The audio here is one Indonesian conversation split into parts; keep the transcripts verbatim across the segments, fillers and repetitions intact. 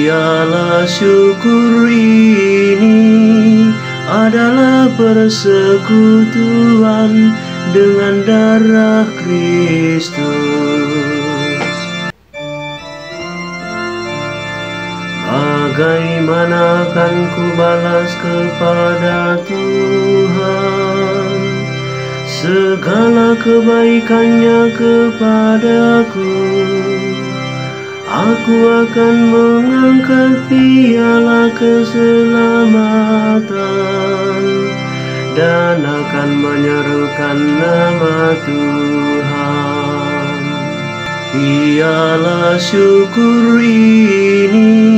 Dialah syukur ini adalah persekutuan dengan darah Kristus. Bagaimana akan ku balas kepada Tuhan segala kebaikannya kepadaku? Aku akan mengangkat piala keselamatan dan akan menyerukan nama Tuhan. Piala syukur ini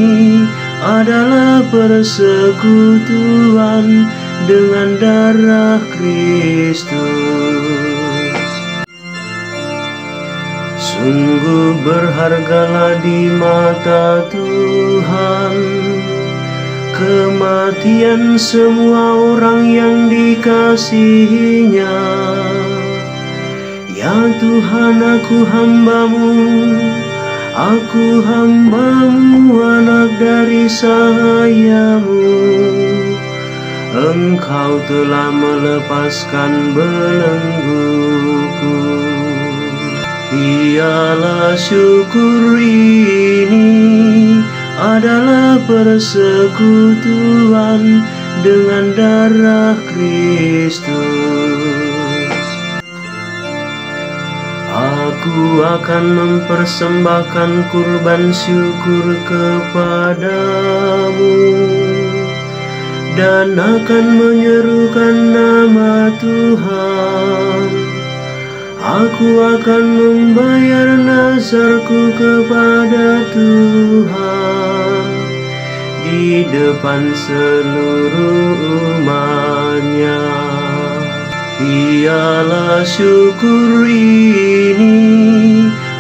adalah persekutuan dengan darah Kristus. Sungguh berhargalah di mata Tuhan kematian semua orang yang dikasihinya. Ya Tuhan, aku hambamu, aku hambamu, anak dari sahayamu. Engkau telah melepaskan belengguku. Dialah syukur ini adalah persekutuan dengan darah Kristus. Aku akan mempersembahkan kurban syukur kepadamu dan akan menyerukan nama Tuhan. Aku akan membayar nazarku kepada Tuhan di depan seluruh umat-Nya. Dialah syukur ini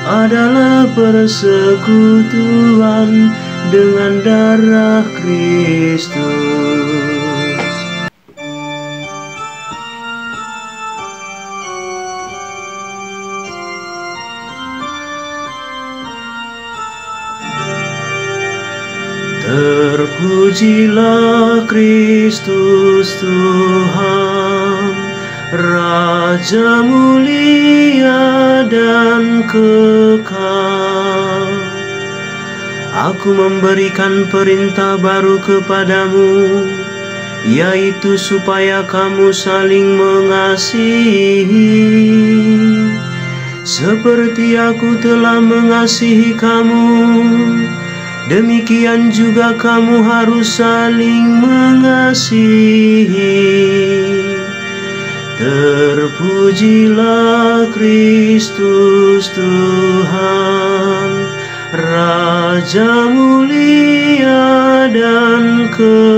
adalah persekutuan dengan darah Kristus. Terpujilah Kristus Tuhan, Raja mulia dan kekal. Aku memberikan perintah baru kepadamu, yaitu supaya kamu saling mengasihi, seperti aku telah mengasihi kamu. Demikian juga kamu harus saling mengasihi. Terpujilah Kristus Tuhan, Raja mulia dan kekal.